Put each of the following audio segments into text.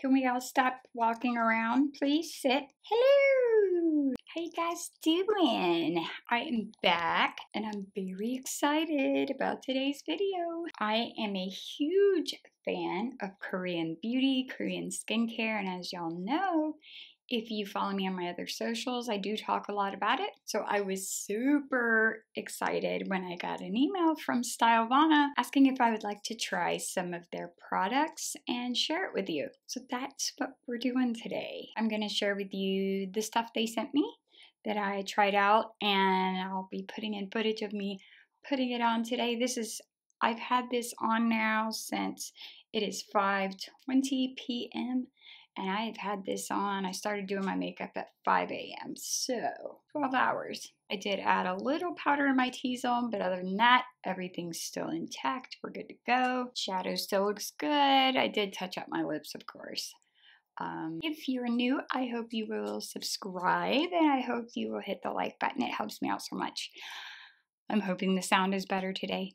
Can we all stop walking around, please? Sit. Hello! How you guys doing? I am back and I'm very excited about today's video. I am a huge fan of Korean beauty, Korean skincare, and as y'all know, if you follow me on my other socials, I do talk a lot about it. So I was super excited when I got an email from Stylevana asking if I would like to try some of their products and share it with you. So that's what we're doing today. I'm gonna share with you the stuff they sent me that I tried out, and I'll be putting in footage of me putting it on today. I've had this on now since it is 5:20 p.m. and I've had this on. I started doing my makeup at 5 a.m. So 12 hours. I did add a little powder in my T-zone, but other than that, everything's still intact. We're good to go. Shadow still looks good. I did touch up my lips, of course. If you're new, I hope you will subscribe, and I hope you will hit the like button. It helps me out so much. I'm hoping the sound is better today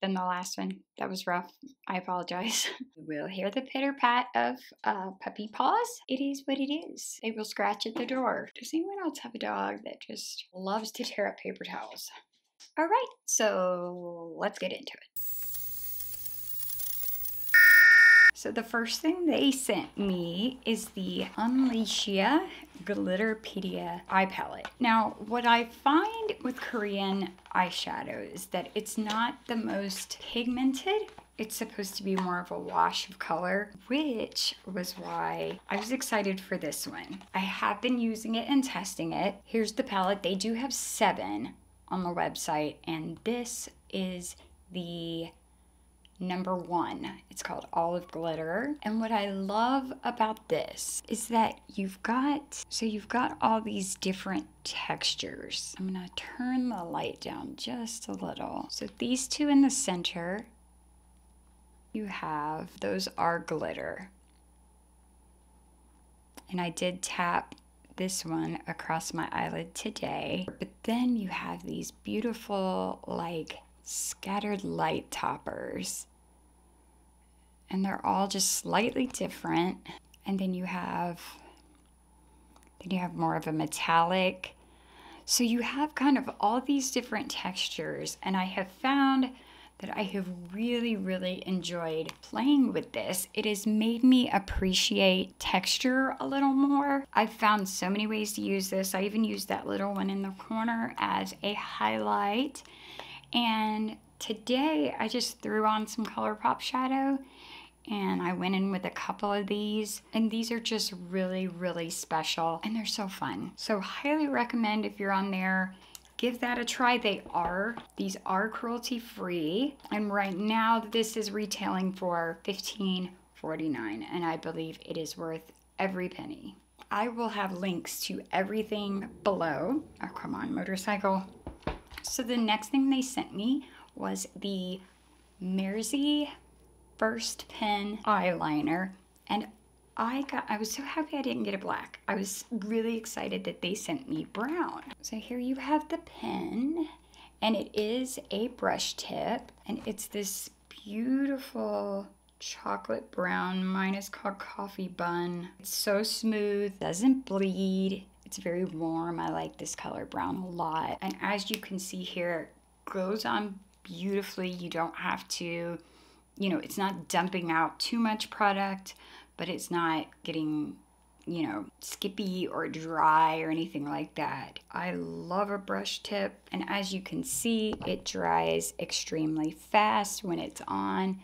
than the last one. That was rough. I apologize. We'll hear the pitter-pat of puppy paws. It is what it is. They will scratch at the door. Does anyone else have a dog that just loves to tear up paper towels? All right, so let's get into it. So the first thing they sent me is the Unleashia Glitterpedia Eye Palette. Now, what I find with Korean eyeshadow is that it's not the most pigmented. It's supposed to be more of a wash of color, which was why I was excited for this one. I have been using it and testing it. Here's the palette. They do have 7 on the website, and this is the number 1. It's called Olive Glitter. And what I love about this is that you've got all these different textures. I'm gonna turn the light down just a little. So these two in the center, you have, those are glitter. And I did tap this one across my eyelid today. But then you have these beautiful, like, scattered light toppers. And they're all just slightly different. And then you have more of a metallic. So you have kind of all these different textures. And I have found that I have really, really enjoyed playing with this. It has made me appreciate texture a little more. I've found so many ways to use this. I even used that little one in the corner as a highlight. And today I just threw on some ColourPop shadow and I went in with a couple of these, and these are just really, really special and they're so fun. So highly recommend, if you're on there, give that a try. These are cruelty free, and right now this is retailing for $15.49, and I believe it is worth every penny. I will have links to everything below. Oh, come on, motorcycle. So the next thing they sent me was the MERZY First Pen Eyeliner. And I was so happy I didn't get a black. I was really excited that they sent me brown. So here you have the pen, and it is a brush tip, and it's this beautiful chocolate brown. Mine is called Coffee Bun. It's so smooth, doesn't bleed. It's very warm. I like this color brown a lot. And as you can see here, it goes on beautifully. You don't have to, you know, it's not dumping out too much product, but it's not getting, you know, skippy or dry or anything like that. I love a brush tip. And as you can see, it dries extremely fast when it's on.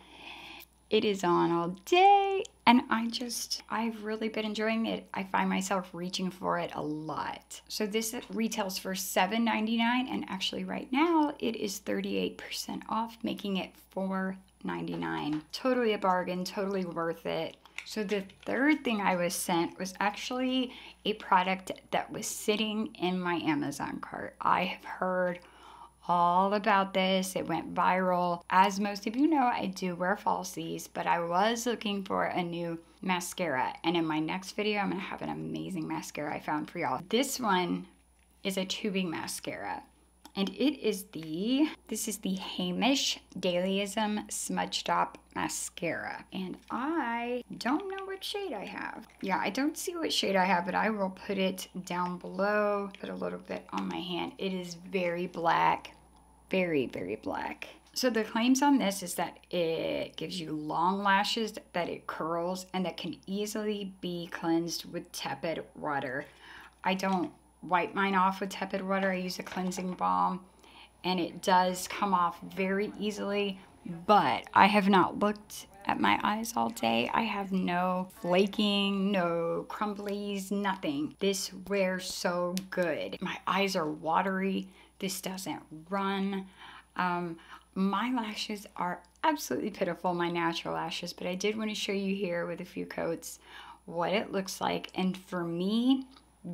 It is on all day, and I've really been enjoying it. I find myself reaching for it a lot. So this retails for $7.99, and actually right now it is 38% off, making it $4.99. Totally a bargain, totally worth it. So the third thing I was sent was actually a product that was sitting in my Amazon cart. I have heard all about this. It went viral. As most of you know, I do wear falsies, but I was looking for a new mascara, and in my next video I'm gonna have an amazing mascara I found for y'all. This one is a tubing mascara, And it is this is the Heimish Dailism Smudge Stop Mascara. And I don't know what shade I have. Yeah, I don't see what shade I have, but I will put it down below. Put a little bit on my hand. It is very black. Very, very black. So the claims on this is that it gives you long lashes, that it curls, and that can easily be cleansed with tepid water. I don't wipe mine off with tepid water. I use a cleansing balm, and it does come off very easily, but I have not looked at my eyes all day. I have no flaking, no crumblies, nothing. This wears so good. My eyes are watery. This doesn't run. My lashes are absolutely pitiful, my natural lashes, but I did want to show you here with a few coats what it looks like, and for me,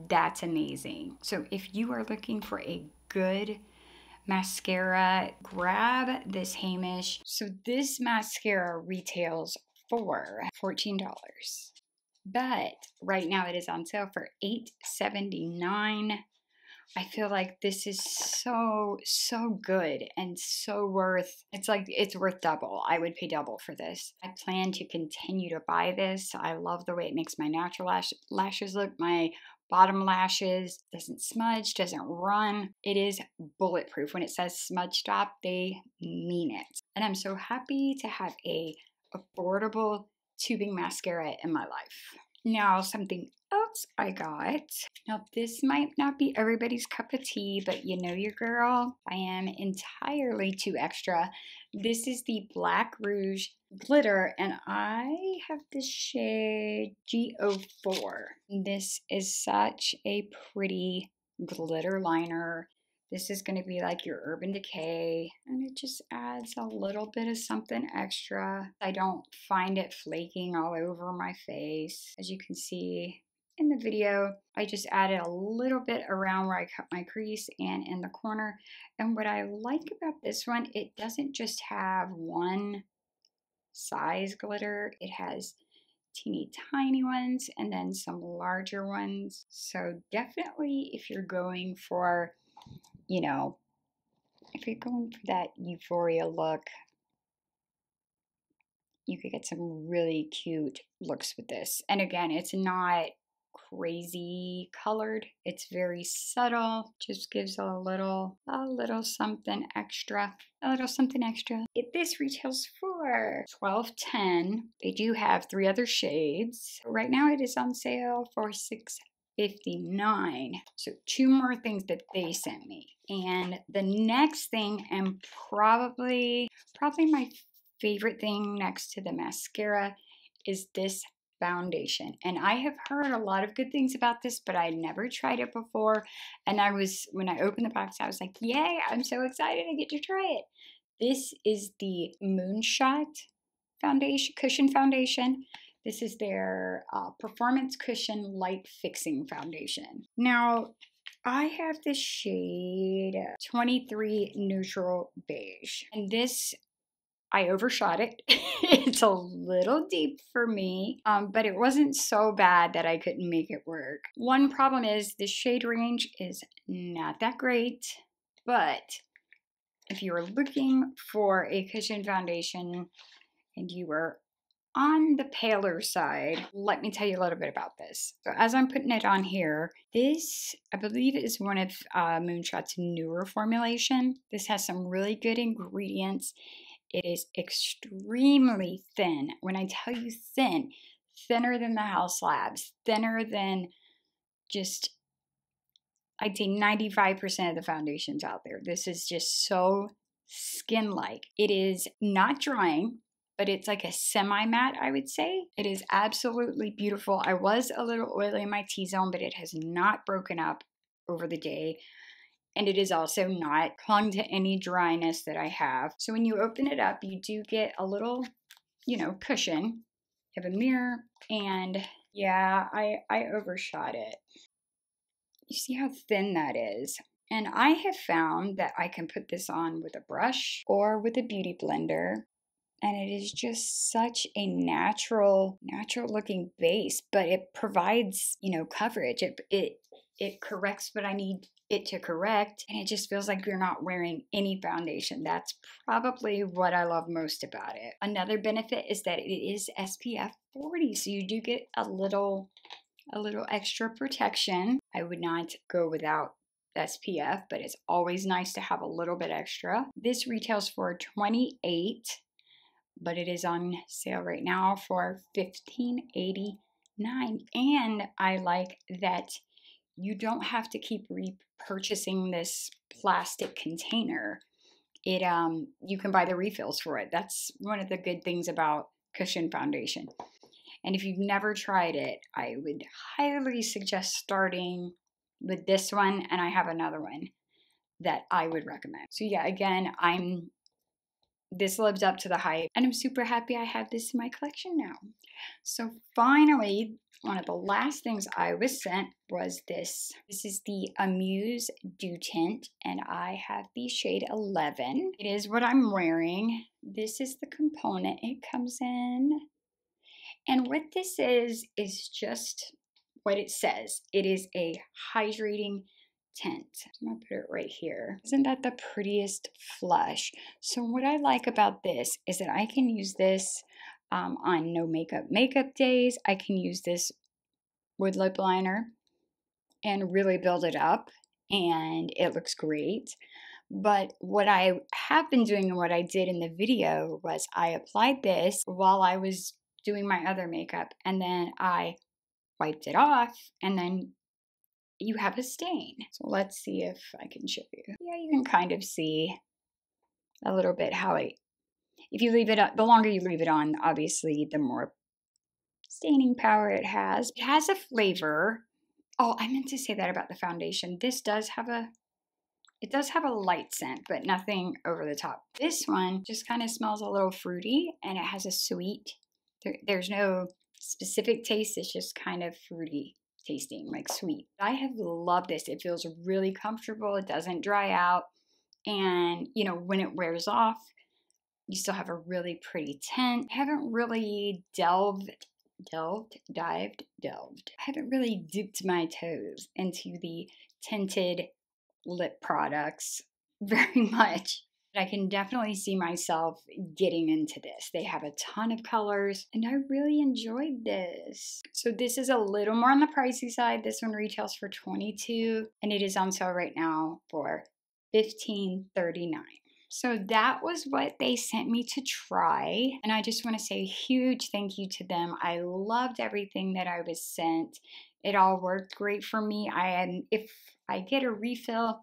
that's amazing. So if you are looking for a good mascara, grab this Heimish. So this mascara retails for $14, but right now it is on sale for $8.79. I feel like this is so good and so worth, it's like it's worth double. I would pay double for this. I plan to continue to buy this. I love the way it makes my natural lashes look. My bottom lashes doesn't smudge, doesn't run. It is bulletproof. When it says Smudge Stop, they mean it. And I'm so happy to have a affordable tubing mascara in my life. Now something else I got. Now this might not be everybody's cup of tea, but you know your girl. I am entirely too extra. This is the Black Rouge Glitter, and I have the shade G04. This is such a pretty glitter liner. This is going to be like your Urban Decay, and it just adds a little bit of something extra. I don't find it flaking all over my face. As you can see in the video, I just added a little bit around where I cut my crease and in the corner. And what I like about this one, it doesn't just have one size glitter. It has teeny tiny ones and then some larger ones. So definitely if you're going for, you know, if you're going for that euphoria look, you could get some really cute looks with this. And again, it's not crazy colored. It's very subtle. Just gives a little something extra. A little something extra. This retails for $12.10. They do have three other shades. Right now it is on sale for $6.59. So two more things that they sent me. And the next thing, and probably my favorite thing next to the mascara, is this foundation. And I have heard a lot of good things about this, but I never tried it before. And I was, when I opened the box, I was like, yay, I'm so excited I get to try it. This is the Moonshot foundation, cushion foundation. This is their Performance Cushion Light Fixing Foundation. Now, I have the shade 23 Neutral Beige. And this, I overshot it. It's a little deep for me, but it wasn't so bad that I couldn't make it work. One problem is the shade range is not that great, but if you are looking for a cushion foundation and you are on the paler side, let me tell you a little bit about this. So as I'm putting it on here, this I believe is one of Moonshot's newer formulation. This has some really good ingredients. It is extremely thin. When I tell you thin, thinner than the house labs, thinner than just, I'd say 95% of the foundations out there. This is just so skin-like. It is not drying, but it's like a semi-matte, I would say. It is absolutely beautiful. I was a little oily in my T-zone, but it has not broken up over the day. And it is also not clung to any dryness that I have. So when you open it up, you do get a little, you know, cushion. You have a mirror, and yeah, I overshot it. You see how thin that is? And I have found that I can put this on with a brush or with a beauty blender. And it is just such a natural looking base, but it provides, you know, coverage. It it corrects what I need it to correct, and it just feels like you're not wearing any foundation. That's probably what I love most about it. Another benefit is that it is SPF 40, so you do get a little extra protection. I would not go without SPF, but it's always nice to have a little bit extra. This retails for $28, but it is on sale right now for $15.89. And I like that you don't have to keep repurchasing this plastic container. It you can buy the refills for it. That's one of the good things about cushion foundation. And if you've never tried it, I would highly suggest starting with this one, and I have another one that I would recommend. So yeah, again, this lives up to the hype, and I'm super happy I have this in my collection now. So finally, one of the last things I was sent was this. This is the Amuse Dew Tint, and I have the shade 11. It is what I'm wearing. This is the component it comes in. And what this is just what it says. It is a hydrating tint. I'm gonna put it right here. Isn't that the prettiest flush? So what I like about this is that I can use this on no makeup days. I can use this with lip liner and really build it up, and it looks great. But what I have been doing and what I did in the video was I applied this while I was doing my other makeup, and then I wiped it off, and then you have a stain. So let's see if I can show you. Yeah, you can kind of see a little bit how it, if you leave it up, the longer you leave it on, obviously, the more staining power it has. It has a flavor. Oh, I meant to say that about the foundation. This does have a light scent, but nothing over the top. This one just kind of smells a little fruity, and it has a sweet, there's no specific taste, it's just kind of fruity tasting, like sweet. I have loved this. It feels really comfortable. It doesn't dry out. And you know, when it wears off, you still have a really pretty tint. I haven't really dived. I haven't really dipped my toes into the tinted lip products very much. I can definitely see myself getting into this. They have a ton of colors, and I really enjoyed this. So this is a little more on the pricey side. This one retails for $22, and it is on sale right now for $15.39. So that was what they sent me to try, and I just want to say a huge thank you to them. I loved everything that I was sent. It all worked great for me. If I get a refill,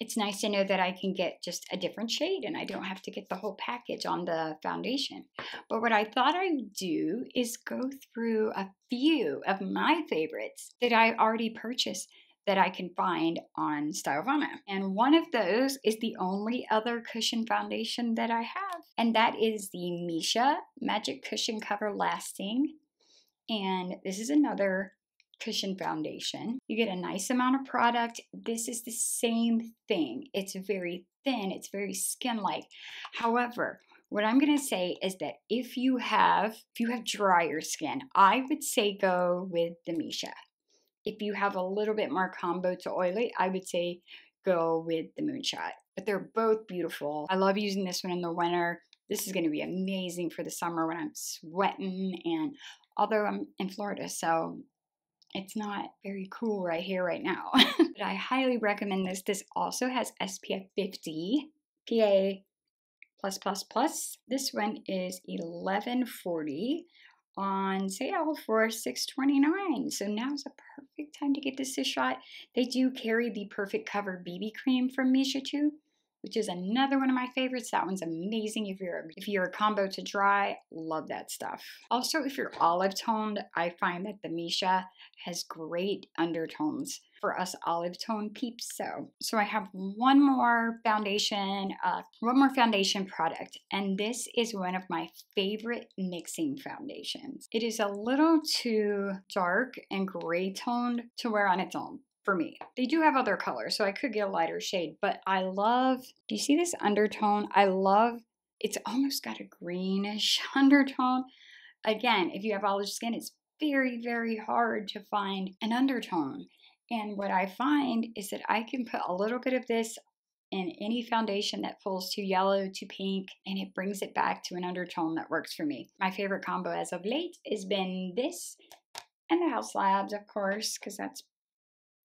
it's nice to know that I can get just a different shade and I don't have to get the whole package on the foundation. But what I thought I'd do is go through a few of my favorites that I already purchased that I can find on Stylevana. And one of those is the only other cushion foundation that I have, and that is the Missha Magic Cushion Cover Lasting. And this is another cushion foundation. You get a nice amount of product. This is the same thing. It's very thin. It's very skin-like. However, what I'm going to say is that if you have drier skin, I would say go with the Missha. If you have a little bit more combo to oily, I would say go with the Moonshot. But they're both beautiful. I love using this one in the winter. This is going to be amazing for the summer when I'm sweating, and although I'm in Florida, so it's not very cool right here right now. But I highly recommend this. This also has SPF 50, PA+++. This one is 1140 on sale for $6.29. So now's a perfect time to get this a shot. They do carry the Perfect Cover BB cream from Missha too, which is another one of my favorites. That one's amazing if you're a combo to dry. Love that stuff. Also, if you're olive toned, I find that the Missha has great undertones for us olive tone peeps. So I have one more foundation product, and this is one of my favorite mixing foundations. It is a little too dark and gray toned to wear on its own. For me, they do have other colors, so I could get a lighter shade, but I love, do you see this undertone? I love, it's almost got a greenish undertone. Again, if you have olive skin, it's very, very hard to find an undertone. And what I find is that I can put a little bit of this in any foundation that pulls too yellow, too pink, and it brings it back to an undertone that works for me. My favorite combo as of late has been this and the House Labs, of course, because that's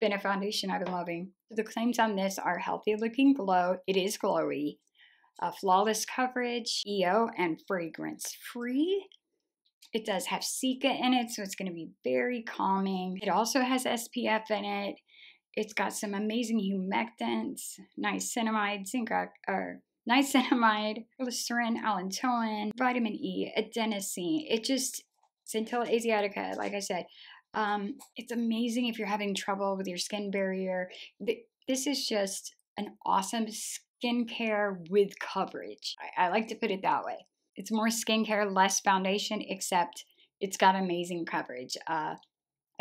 been a foundation I've been loving. The claims on this are healthy looking glow, it is glowy, flawless coverage, EO, and fragrance free. It does have Cica in it, so it's going to be very calming. It also has SPF in it. It's got some amazing humectants, niacinamide, zinc, or niacinamide, glycerin, allantoin, vitamin E, adenosine. It just, Centella Asiatica, like I said, it's amazing if you're having trouble with your skin barrier. This is just an awesome skincare with coverage. I like to put it that way. It's more skincare, less foundation, except it's got amazing coverage. I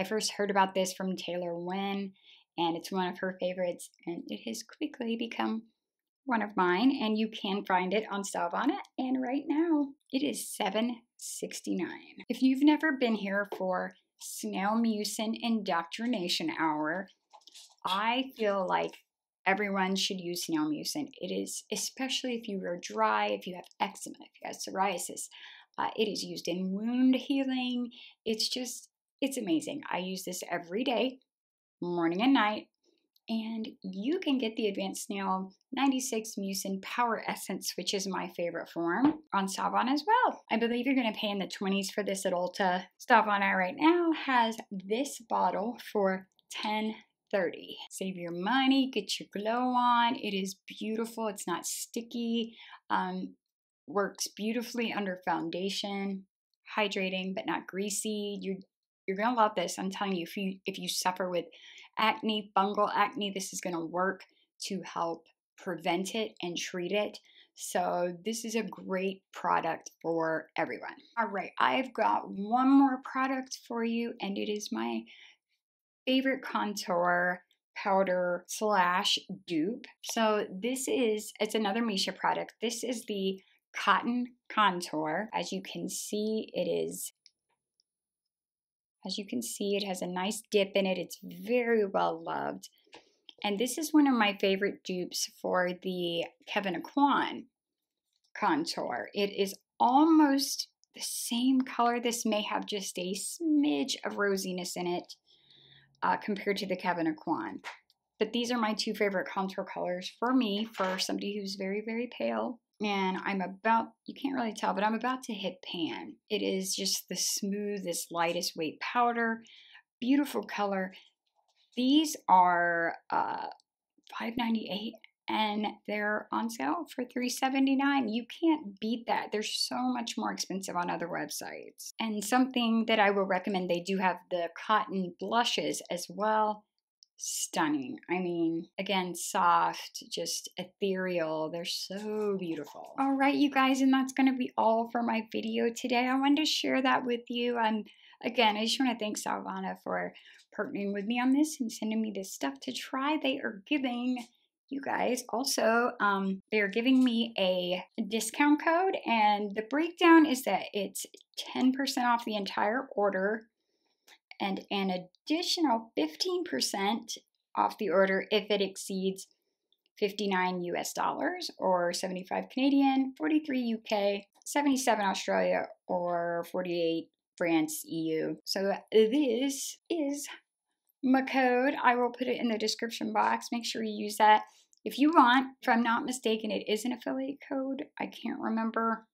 first heard about this from Taylor Wynn, and it's one of her favorites, and it has quickly become one of mine, and you can find it on Stylevana, and right now it is $7.69. If you've never been here for Snail Mucin Indoctrination Hour, I feel like everyone should use snail mucin. It is, especially if you are dry, if you have eczema, if you have psoriasis. It is used in wound healing. It's just, it's amazing. I use this every day, morning and night. And you can get the Advanced Snail 96 Mucin Power Essence, which is my favorite form, on Savon as well. I believe you're going to pay in the 20s for this at Ulta. Stylevana right now has this bottle for $10.30. Save your money, get your glow on. It is beautiful. It's not sticky. Works beautifully under foundation. Hydrating but not greasy. You're gonna love this. I'm telling you, if you suffer with acne, fungal acne, this is gonna work to help prevent it and treat it. So this is a great product for everyone. All right, I've got one more product for you, and it is my favorite contour powder slash dupe. So this is, it's another Missha product. This is the Cotton Contour. As you can see, it is, as you can see, it has a nice dip in it. It's very well loved. And this is one of my favorite dupes for the Kevyn Aucoin contour. It is almost the same color. This may have just a smidge of rosiness in it. Compared to the Kevyn Aucoin. But these are my two favorite contour colors for me, for somebody who's very, very pale. And you can't really tell, but I'm about to hit pan. It is just the smoothest, lightest weight powder. Beautiful color. These are $5.98 and they're on sale for $3.79. You can't beat that. They're so much more expensive on other websites. And something that I will recommend, they do have the cotton blushes as well. Stunning. I mean, again, soft, just ethereal. They're so beautiful. All right, you guys, and that's going to be all for my video today. I wanted to share that with you. Again, I just want to thank Stylevana for partnering with me on this and sending me this stuff to try. They are giving... You guys also, they're giving me a discount code, and the breakdown is that it's 10% off the entire order and an additional 15% off the order if it exceeds $59 US or 75 Canadian, 43 UK, 77 Australia, or 48 France EU. So this is my code. I will put it in the description box. Make sure you use that. If you want, if I'm not mistaken, it is an affiliate code. I can't remember,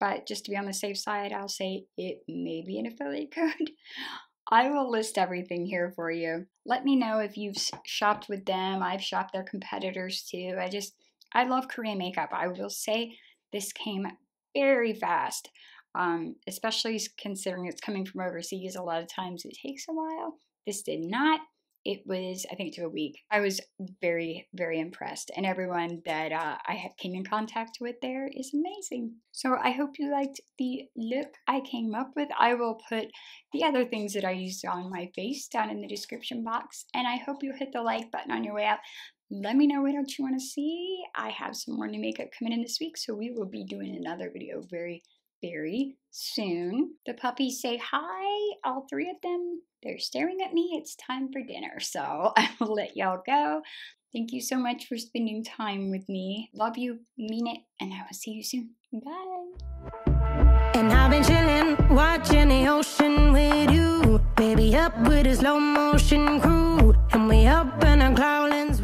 but just to be on the safe side, I'll say it may be an affiliate code. I will list everything here for you. Let me know if you've shopped with them. I've shopped their competitors too. I love Korean makeup. I will say this came very fast, especially considering it's coming from overseas. A lot of times it takes a while. This did not. It was, I think, to a week. I was very, very impressed. And everyone that I have came in contact with there is amazing. So I hope you liked the look I came up with. I will put the other things that I used on my face down in the description box. And I hope you hit the like button on your way out. Let me know what else you want to see. I have some more new makeup coming in this week. So we will be doing another video very very soon. The puppies say hi, all three of them. They're staring at me. It's time for dinner, so I will let y'all go. Thank you so much for spending time with me. Love you, mean it, and I will see you soon. Bye. And I've been chillin', watching the ocean with you. Baby, up with a slow motion crew. And we up in our cloudlands.